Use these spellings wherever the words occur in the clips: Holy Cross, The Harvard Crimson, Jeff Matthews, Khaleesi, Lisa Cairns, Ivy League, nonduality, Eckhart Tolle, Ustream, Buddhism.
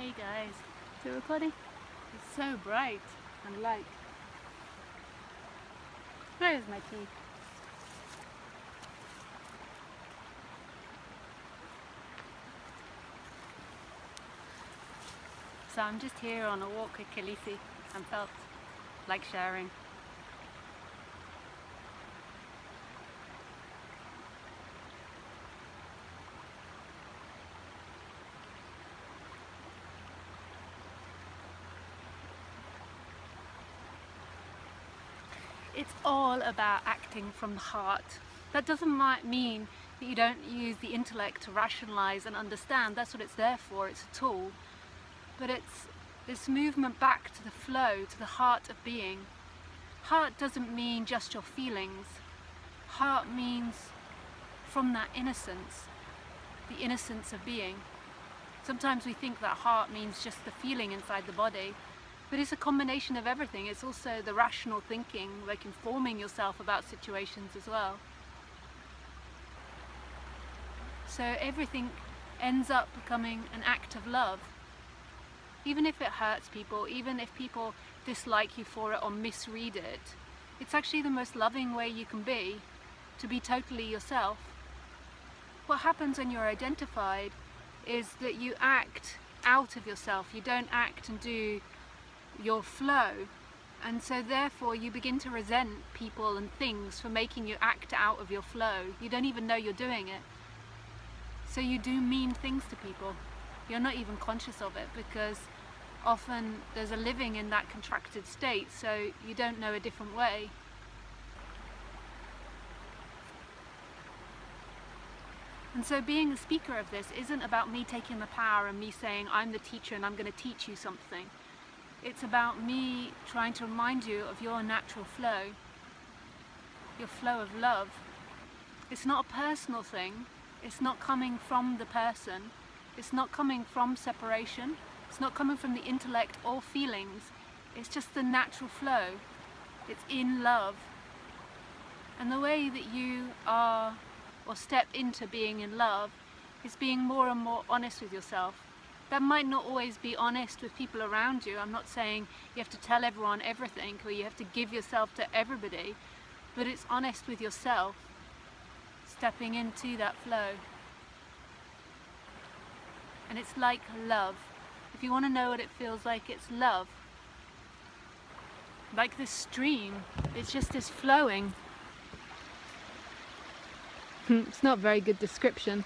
Hey guys, is it recording? It's so bright and light. Where is my tea? So I'm just here on a walk with Khaleesi and felt like sharing. It's all about acting from the heart. That doesn't mean that you don't use the intellect to rationalize and understand. That's what it's there for, it's a tool. But it's this movement back to the flow, to the heart of being. Heart doesn't mean just your feelings. Heart means from that innocence, the innocence of being. Sometimes we think that heart means just the feeling inside the body. But it's a combination of everything. It's also the rational thinking, like informing yourself about situations as well. So everything ends up becoming an act of love. Even if it hurts people, even if people dislike you for it or misread it, it's actually the most loving way you can be, to be totally yourself. What happens when you're identified is that you act out of yourself. You don't act and do your flow, and so therefore you begin to resent people and things for making you act out of your flow. You don't even know you're doing it, so you do mean things to people. You're not even conscious of it, because often there's a living in that contracted state, so you don't know a different way. And so being the speaker of this isn't about me taking the power and me saying I'm the teacher and I'm going to teach you something. It's about me trying to remind you of your natural flow, your flow of love. It's not a personal thing. It's not coming from the person. It's not coming from separation. It's not coming from the intellect or feelings. It's just the natural flow. It's in love. And the way that you are or step into being in love is being more and more honest with yourself. That might not always be honest with people around you. I'm not saying you have to tell everyone everything or you have to give yourself to everybody, but it's honest with yourself, stepping into that flow. And it's like love. If you want to know what it feels like, it's love. Like this stream, it's just this flowing. It's not a very good description.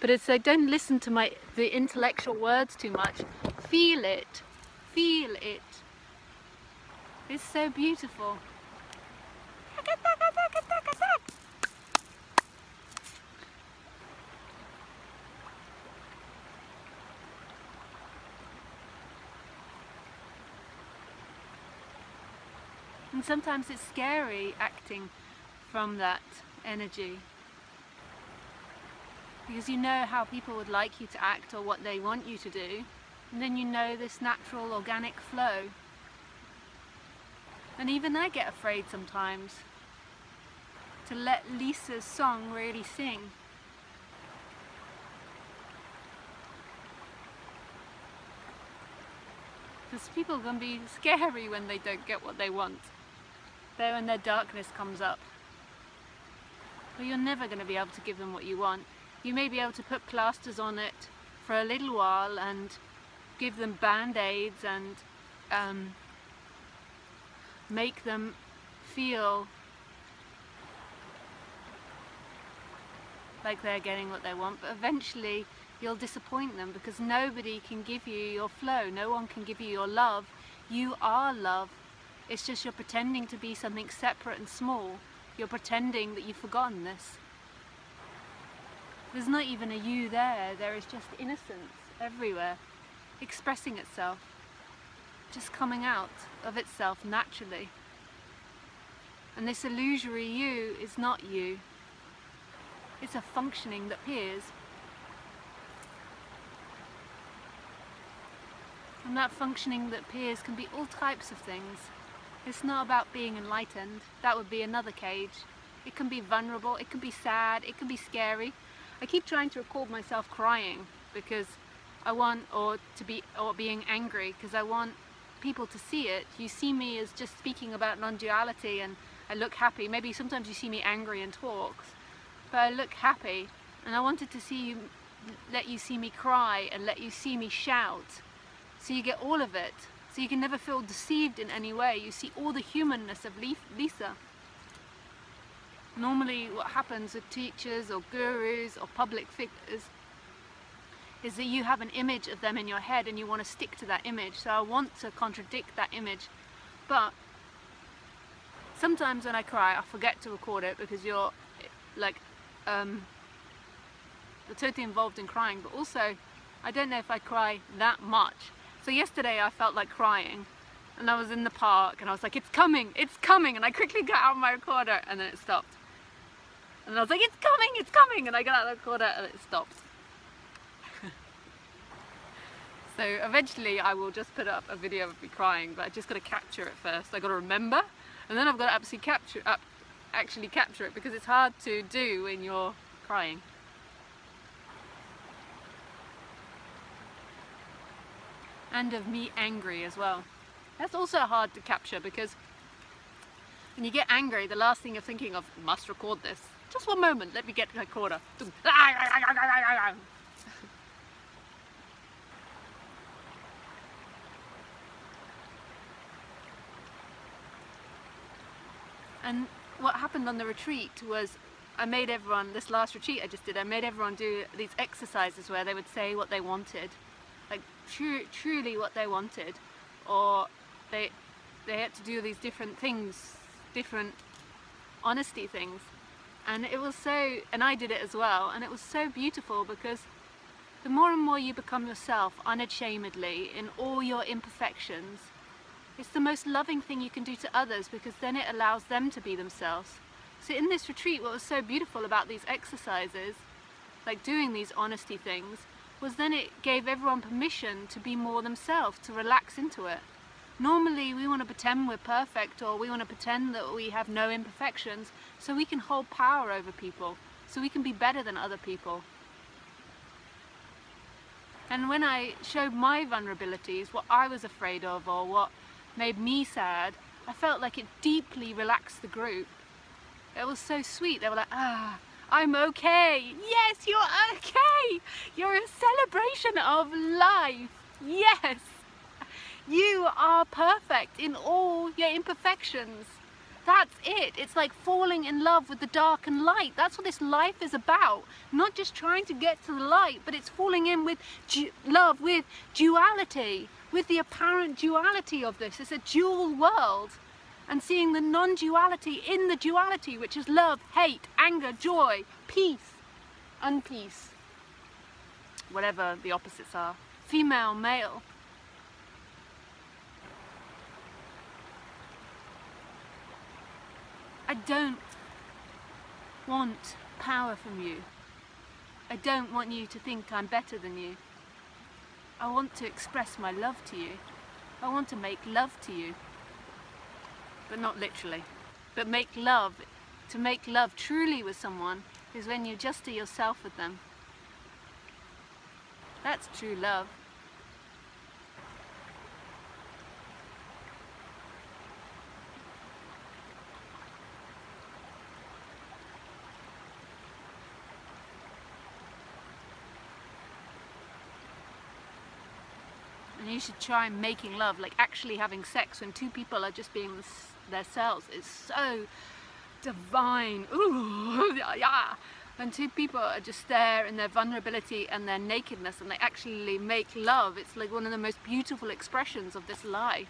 But it's like, don't listen to the intellectual words too much. Feel it. Feel it. It's so beautiful. And sometimes it's scary acting from that energy, because you know how people would like you to act or what they want you to do, and then you know this natural organic flow. And even I get afraid sometimes to let Lisa's song really sing. Because people can be scary when they don't get what they want. They're when their darkness comes up. But you're never going to be able to give them what you want. You may be able to put plasters on it for a little while and give them band-aids and make them feel like they're getting what they want, but eventually you'll disappoint them, because nobody can give you your flow, no one can give you your love. You are love. It's just you're pretending to be something separate and small. You're pretending that you've forgotten this. There's not even a you there, there is just innocence everywhere, expressing itself, just coming out of itself naturally. And this illusory you is not you, it's a functioning that appears. And that functioning that appears can be all types of things. It's not about being enlightened, that would be another cage. It can be vulnerable, it can be sad, it can be scary. I keep trying to record myself crying because I want, or being angry, because I want people to see it. You see me as just speaking about non-duality and I look happy. Maybe sometimes you see me angry and talks, but I look happy, and I wanted to see you, let you see me cry and let you see me shout, so you get all of it, so you can never feel deceived in any way. You see all the humanness of Lisa. Normally what happens with teachers or gurus or public figures is that you have an image of them in your head and you want to stick to that image. So I want to contradict that image, but sometimes when I cry I forget to record it, because you're like you're totally involved in crying. But also I don't know if I cry that much. So yesterday I felt like crying, and I was in the park and I was like, it's coming, it's coming, and I quickly got out my recorder and then it stopped, and I was like, it's coming, it's coming, and I got out the recorder and it stopped. So eventually I will just put up a video of me crying, but I just got to capture it first. I got to remember, and then I've got to actually capture it, because it's hard to do when you're crying. And of me angry as well. That's also hard to capture, because when you get angry, the last thing you're thinking of, must record this. Just one moment, let me get my recorder. And what happened on the retreat was, I made everyone, this last retreat I just did, I made everyone do these exercises where they would say what they wanted, like truly what they wanted, or they had to do these different things, different honesty things. And it was so, and I did it as well, and it was so beautiful, because the more and more you become yourself unashamedly in all your imperfections, it's the most loving thing you can do to others, because then it allows them to be themselves. So in this retreat, what was so beautiful about these exercises, like doing these honesty things, was then it gave everyone permission to be more themselves, to relax into it. Normally we want to pretend we're perfect, or we want to pretend that we have no imperfections, so we can hold power over people, so we can be better than other people. And when I showed my vulnerabilities, what I was afraid of or what made me sad, I felt like it deeply relaxed the group. It was so sweet. They were like, ah, I'm okay. Yes, you're okay. You're a celebration of life. Yes, you are perfect in all your imperfections. That's it. It's like falling in love with the dark and light. That's what this life is about. Not just trying to get to the light, but it's falling in with love, with duality, with the apparent duality of this. It's a dual world. And seeing the non-duality in the duality, which is love, hate, anger, joy, peace, unpeace. Whatever the opposites are. Female, male. I don't want power from you. I don't want you to think I'm better than you. I want to express my love to you. I want to make love to you. But not literally. But make love. To make love truly with someone is when you just do yourself with them. That's true love. You should try making love, like actually having sex, when two people are just being themselves. It's so divine. Ooh, yeah. When two people are just there in their vulnerability and their nakedness, and they actually make love, it's like one of the most beautiful expressions of this life.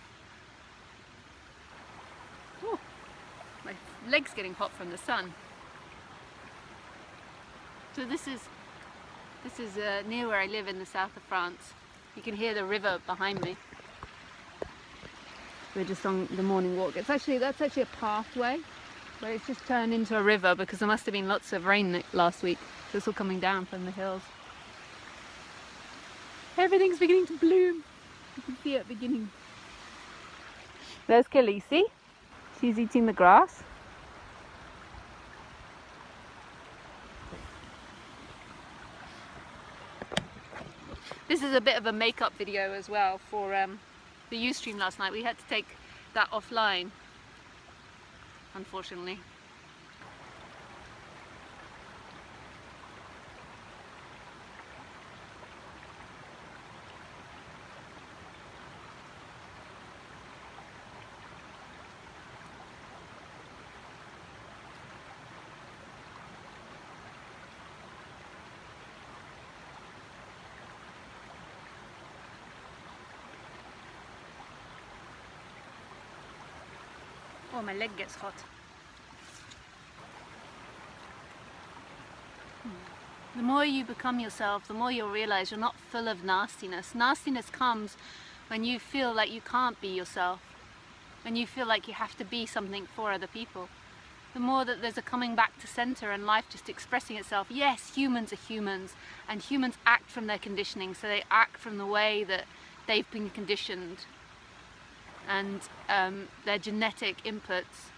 Ooh, my leg's getting hot from the sun. So this is near where I live in the south of France. You can hear the river behind me. We're just on the morning walk. It's actually, that's actually a pathway, but it's just turned into a river because there must have been lots of rain last week. So it's all coming down from the hills. Everything's beginning to bloom. You can see it beginning. There's Khaleesi. She's eating the grass. This is a bit of a makeup video as well for the Ustream last night. We had to take that offline, unfortunately. Oh, my leg gets hot. The more you become yourself, the more you'll realize you're not full of nastiness. Nastiness comes when you feel like you can't be yourself, when you feel like you have to be something for other people. The more that there's a coming back to center and life just expressing itself. Yes, humans are humans, and humans act from their conditioning, so they act from the way that they've been conditioned. And their genetic inputs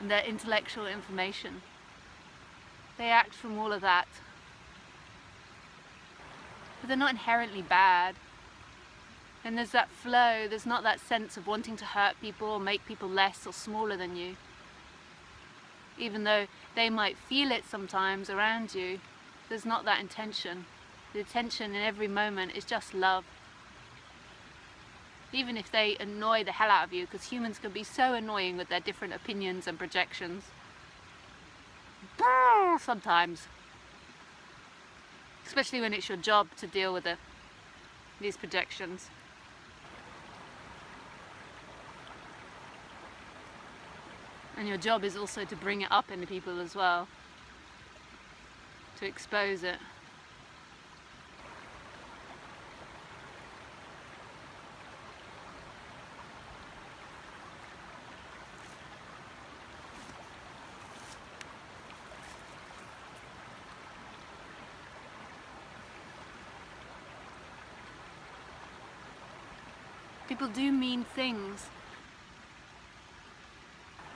and their intellectual information. They act from all of that. But they're not inherently bad. And there's that flow, there's not that sense of wanting to hurt people or make people less or smaller than you. Even though they might feel it sometimes around you, there's not that intention. The intention in every moment is just love. Even if they annoy the hell out of you, because humans can be so annoying with their different opinions and projections. Sometimes. Especially when it's your job to deal with these projections. And your job is also to bring it up in the people as well. To expose it. People do mean things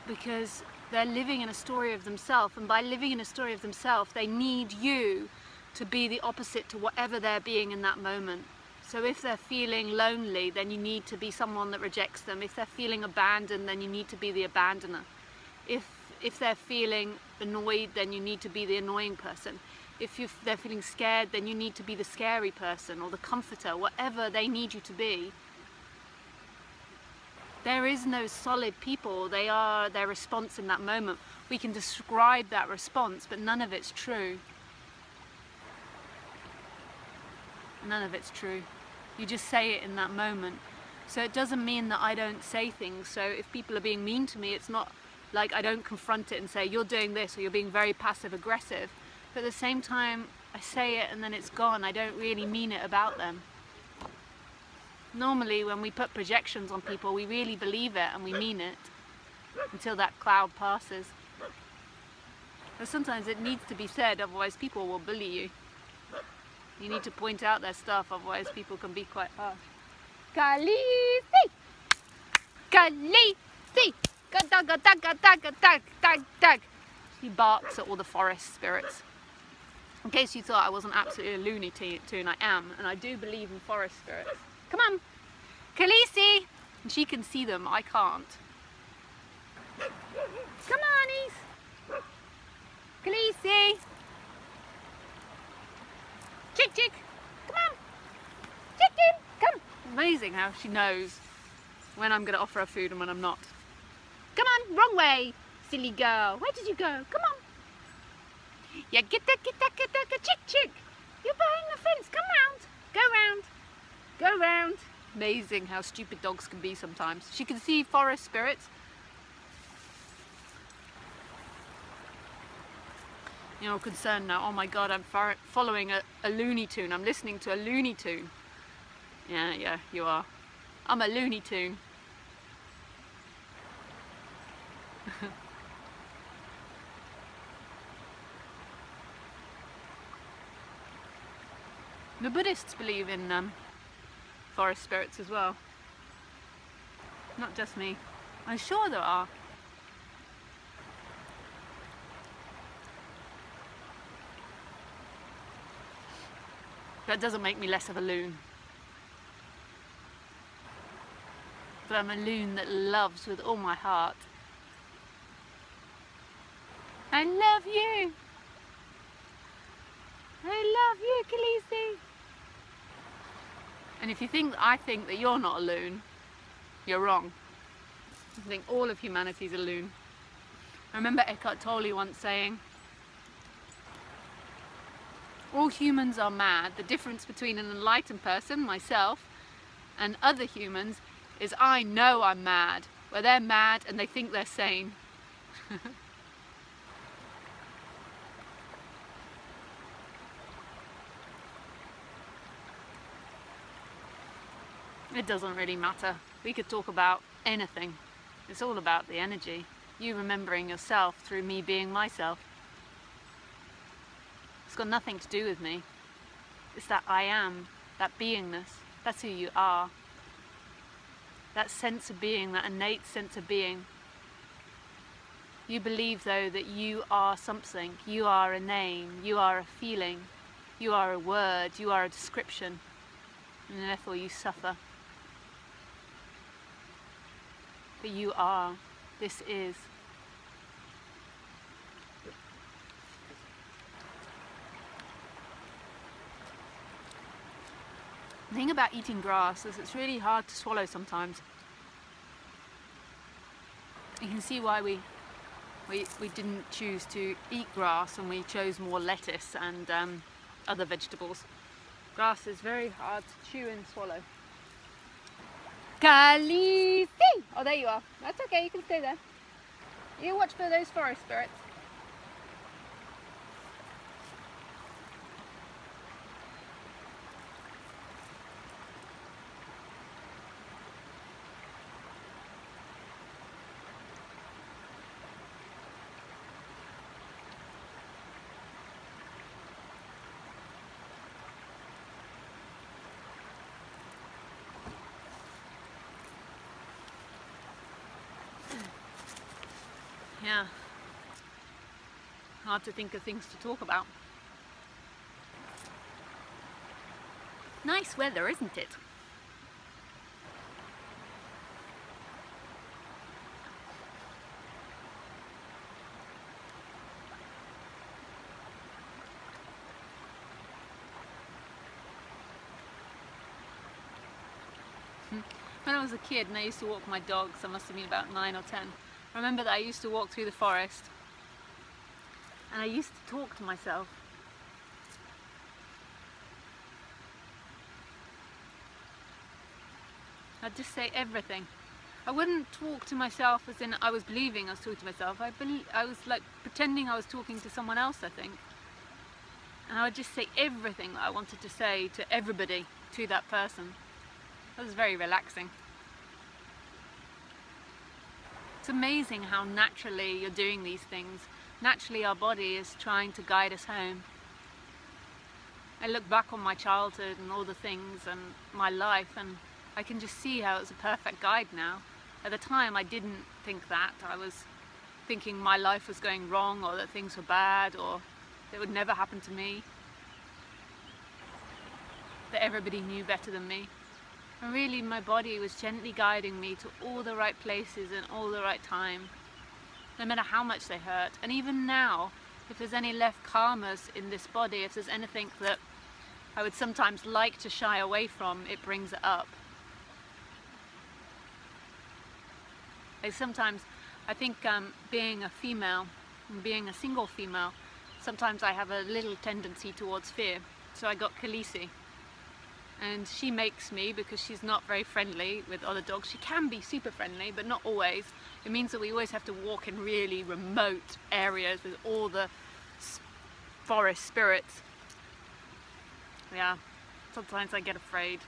because they're living in a story of themselves, and by living in a story of themselves they need you to be the opposite to whatever they're being in that moment. So if they're feeling lonely, then you need to be someone that rejects them. If they're feeling abandoned, then you need to be the abandoner. If they're feeling annoyed, then you need to be the annoying person. If they're feeling scared, then you need to be the scary person or the comforter, whatever they need you to be. There is no solid people, they are their response in that moment. We can describe that response, but none of it's true. None of it's true. You just say it in that moment. So it doesn't mean that I don't say things. So if people are being mean to me, it's not like I don't confront it and say, you're doing this, or you're being very passive aggressive. But at the same time, I say it and then it's gone. I don't really mean it about them. Normally when we put projections on people, we really believe it and we mean it until that cloud passes. But sometimes it needs to be said, otherwise people will bully you. You need to point out their stuff, otherwise people can be quite harsh. Khaleesi! Khaleesi! Gatag. He barks at all the forest spirits. In case you thought I wasn't absolutely a loony tune, I am, and I do believe in forest spirits. Come on, Khaleesi! And she can see them, I can't. Come on, Khaleesi! Chick chick! Come on! Chicken! Come! Amazing how she knows when I'm going to offer her food and when I'm not. Come on, wrong way, silly girl. Where did you go? Come on! Yeah, get that, chick chick! You're behind the fence, come round! Go round! Go round. Amazing how stupid dogs can be sometimes. She can see forest spirits. You're all concerned now. Oh my God, I'm following a Looney Tune. I'm listening to a Looney Tune. Yeah, you are. I'm a Looney Tune. The Buddhists believe in them. Forest spirits as well. Not just me. I'm sure there are. That doesn't make me less of a loon. But I'm a loon that loves with all my heart. I love you. I love you, Khaleesi. And if you think that I think that you're not a loon, you're wrong. I think all of humanity's a loon. I remember Eckhart Tolle once saying, all humans are mad. The difference between an enlightened person, myself, and other humans is I know I'm mad, where they're mad and they think they're sane. It doesn't really matter. We could talk about anything. It's all about the energy. You remembering yourself through me being myself. It's got nothing to do with me. It's that I am, that beingness. That's who you are. That sense of being, that innate sense of being. You believe though that you are something. You are a name, you are a feeling, you are a word, you are a description, and therefore you suffer. But you are, this is. The thing about eating grass is it's really hard to swallow sometimes. You can see why we didn't choose to eat grass and we chose more lettuce and other vegetables. Grass is very hard to chew and swallow. Khaleesi! Oh, there you are. That's okay, you can stay there. You watch for those forest spirits. Yeah, hard to think of things to talk about. Nice weather, isn't it? When I was a kid and I used to walk my dogs, I must have been about 9 or 10. I remember that I used to walk through the forest and I used to talk to myself. I'd just say everything. I wouldn't talk to myself as in I was believing I was talking to myself. I was like pretending I was talking to someone else, I think. And I would just say everything that I wanted to say to everybody, to that person. That was very relaxing. It's amazing how naturally you're doing these things. Naturally our body is trying to guide us home. I look back on my childhood and all the things and my life and I can just see how it's a perfect guide now. At the time I didn't think that. I was thinking my life was going wrong or that things were bad or it would never happen to me. That everybody knew better than me. And really my body was gently guiding me to all the right places and all the right time, no matter how much they hurt. And even now, if there's any left karmas in this body, if there's anything that I would sometimes like to shy away from, it brings it up. I think being a female, and being a single female, sometimes I have a little tendency towards fear. So I got Khaleesi. And she makes me, because she's not very friendly with other dogs. She can be super friendly, but not always. It means that we always have to walk in really remote areas with all the forest spirits. Yeah, sometimes I get afraid.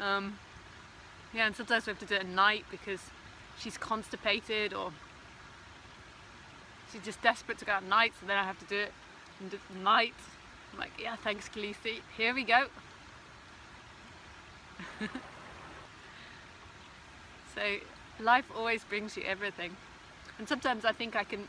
Yeah, and sometimes we have to do it at night because she's constipated or she's just desperate to go out at night, so then I have to do it at night. I'm like, yeah, thanks Khaleesi, here we go. So life always brings you everything. And sometimes I think I can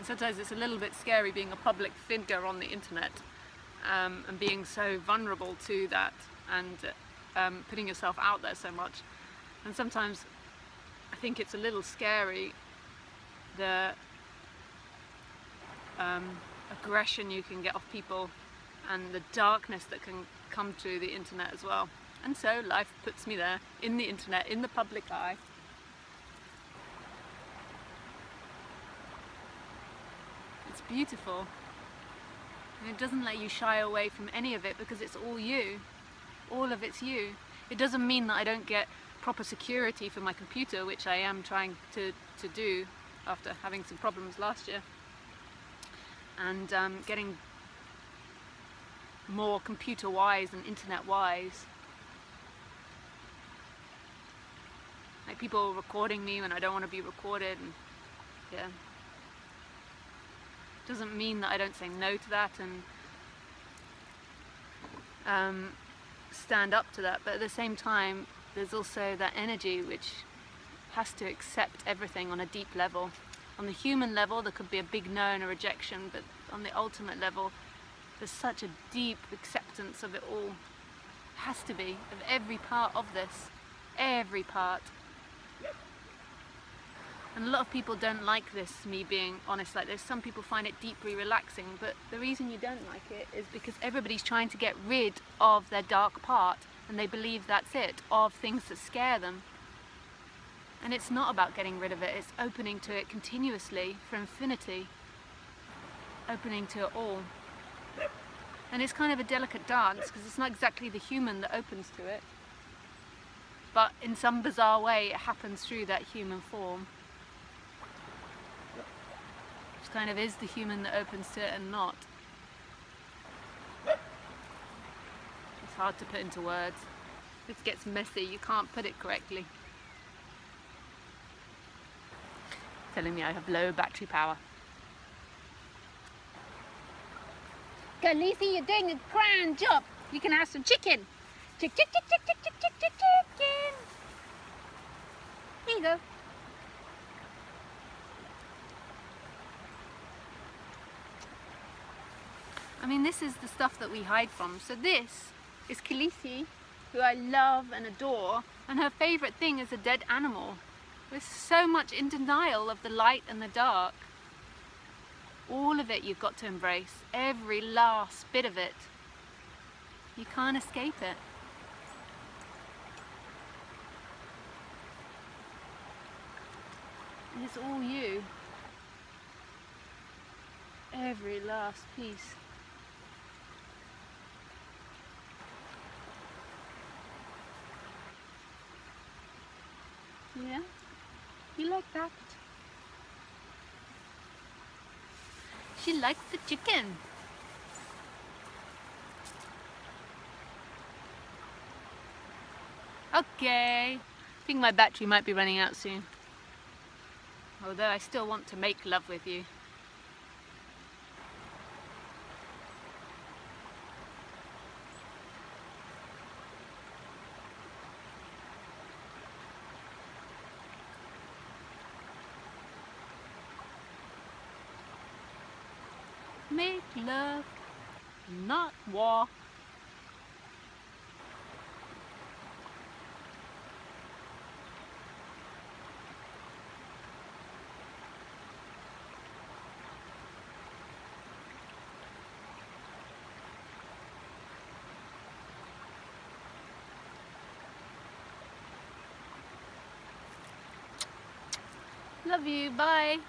And sometimes it's a little bit scary being a public figure on the internet and being so vulnerable to that and putting yourself out there so much. And sometimes I think it's a little scary the aggression you can get off people and the darkness that can come to the internet as well. And so life puts me there, in the internet, in the public eye. It's beautiful. And it doesn't let you shy away from any of it because it's all you. All of it's you. It doesn't mean that I don't get proper security for my computer, which I am trying to do after having some problems last year. And getting more computer-wise and internet-wise. Like people recording me when I don't want to be recorded, and yeah. Doesn't mean that I don't say no to that and stand up to that, but at the same time there's also that energy which has to accept everything on a deep level. On the human level there could be a big no and a rejection, but on the ultimate level there's such a deep acceptance of it all. Has to be, of every part of this, every part. And a lot of people don't like this, me being honest like this. Some people find it deeply relaxing, but the reason you don't like it is because everybody's trying to get rid of their dark part, and they believe that's it, of things that scare them. And it's not about getting rid of it, it's opening to it continuously, for infinity. Opening to it all. And it's kind of a delicate dance, because it's not exactly the human that opens to it. But in some bizarre way, it happens through that human form. Which kind of is the human that opens to it and not. It's hard to put into words. It gets messy, you can't put it correctly. It's telling me I have low battery power. Khaleesi, you're doing a grand job. You can have some chicken. Chick, chick, chick, chick, chick, chick, chick, chick, chicken. There you go. I mean, this is the stuff that we hide from. So this is Khaleesi, who I love and adore, and her favourite thing is a dead animal. We're so much in denial of the light and the dark. All of it you've got to embrace, every last bit of it. You can't escape it. And it's all you. Every last piece. Yeah? You like that? She likes the chicken. Okay. I think my battery might be running out soon. Although I still want to make love with you. Make love, not war. Love you, bye.